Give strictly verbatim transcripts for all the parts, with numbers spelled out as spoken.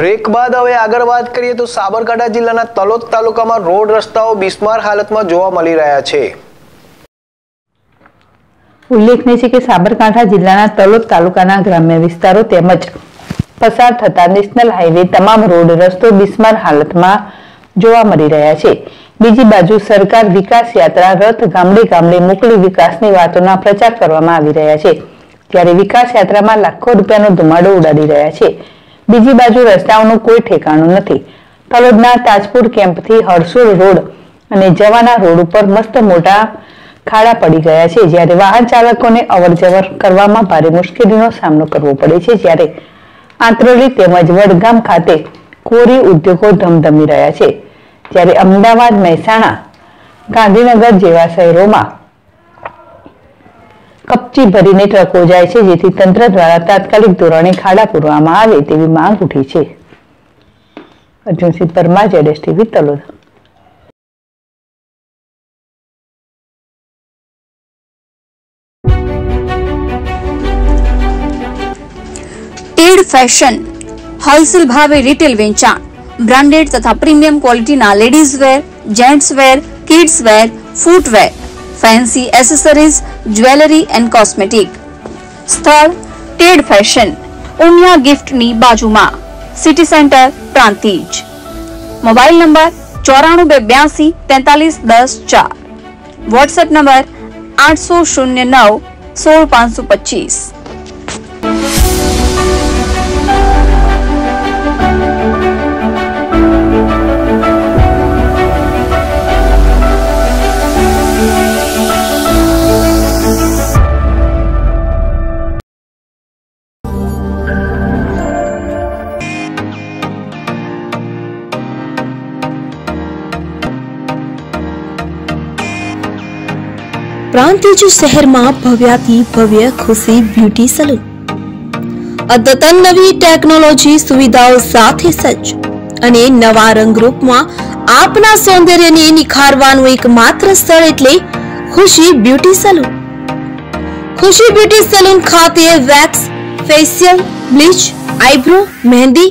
Break बाद हवे आगळ वात करीए तो साबरकांठा जिल्लाना तलोद तालुकामां रोड रस्ताओ बिस्मार हालतमां जोवा मळी रह्या छे। उल्लेखनीय छे के साबरकांठा जिल्लाना तलोद तालुकाना ग्राम्य विस्तारो तेमज पसार थता नेशनल हाईवे तमाम रोड रस्तो बिस्मार हालतमां जोवा मळी रह्या छे। बीजी बाजू सरकार विकास यात्रा रथ गामडे गामडे मोकली विकासनी वातोना प्रचार करवामां आवी रह्या छे, त्यारे विकास यात्रामां लाखो रूपियानो धुमाडो उडाडी रह्या छे। बीजी बाजू रस्ताओनुं कोई ठेकाणुं नथी। तलोदना ताजपुर केम्पथी हरसुल रोड अने जवाना रोड उपर मस्त मोटा खाड़ा पड़ी गया छे, ज्यारे वाहन चालकोने अवरजवर करवामां भारे मुश्केलीनो सामनो करवो पड़े छे। ज्यारे आंतरोली तेमज वडगाम खाते कोरी उद्योगो धमधमी रह्या छे, ज्यारे अमदावाद, महेसाणा, गांधीनगर जेवा शहरोमां कपची भरीने ट्रको जाय छे, जेथी तंत्र द्वारा तात्कालिक धोरणे खाड़ा पूरवामां आवे तेवी मांग उठी छे। Arjunsinh Parmar, ZS TV, Talod. Ted fashion wholesale भावे रिटेल वेचाण, ब्रांडेड तथा प्रीमियम क्वॉलिटी ना ladies wear, gents wear, kids wear, footwear, fancy accessories, jewellery and cosmetic. स्थल टेड फैशन उमिया गिफ्ट नी बाजुमा, city centre Prantij. Mobile number चौराणु बे ब्यासी तैतालीस दस चार। व्हाट्सएप नंबर आठ सौ शून्य नौ सोल पांच सौ पच्चीस। प्रांतिज शहर में भव्याति भव्य खुशी ब्यूटी सलून अद्यतन नवी टेक्नोलॉजी सुविधाओं साथ सज्ज अने नवा रंगरूप में आपना सौंदर्य ने निखारवानुं एकमात्र स्थळ एटले Khushi beauty salon. Khushi beauty salon खाते wax, facial, bleach, eyebrow, mehndi,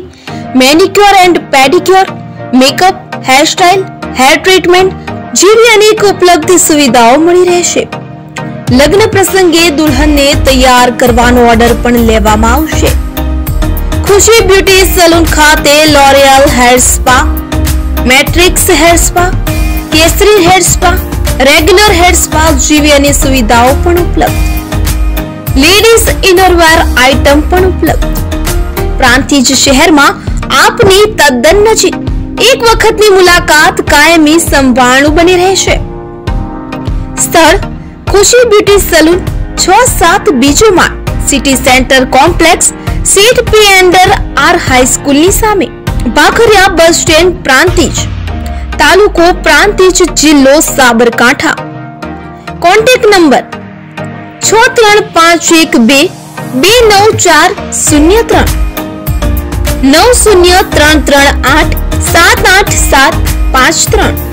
manicure and pedicure, makeup, hair style, hair treatment जीवी अनेक उपलब्ध सुविधाओं मिली रहेशे। लग्न प्रसंगे दुल्हन ने तैयार करवानो ऑर्डर पण लेवामां आवशे। खुशी ब्यूटी सलून खाते L'Oreal hair spa, Matrix hair spa, Kesari hair spa, regular hair spa जीवी अनेक सुविधाओं पण उपलब्ध। लेडीज इनरवेर आइटम पण उपलब्ध। प्रांतिज शहर में आपनी तद्दन नजीक एक वक्त मुलाकात कायमी संभाळनु बनी रहेशे। स्थळ खुशी ब्यूटी सलून छह सात बीजो माळ, सिटी सेंटर कॉम्प्लेक्स, सीट पी अंडर आर हाई स्कूल नी सामे, बाखरिया बस स्टैंड, प्रांतिज, तालुको प्रांतिज, जिल्लो साबरकांठा। कॉन्टेक्ट नंबर छह तीन पांच एक बे बे नौ चार शून्य त्रण, नौ शून्य त्रण त्रण आठ सात आठ सात पांच त्रण।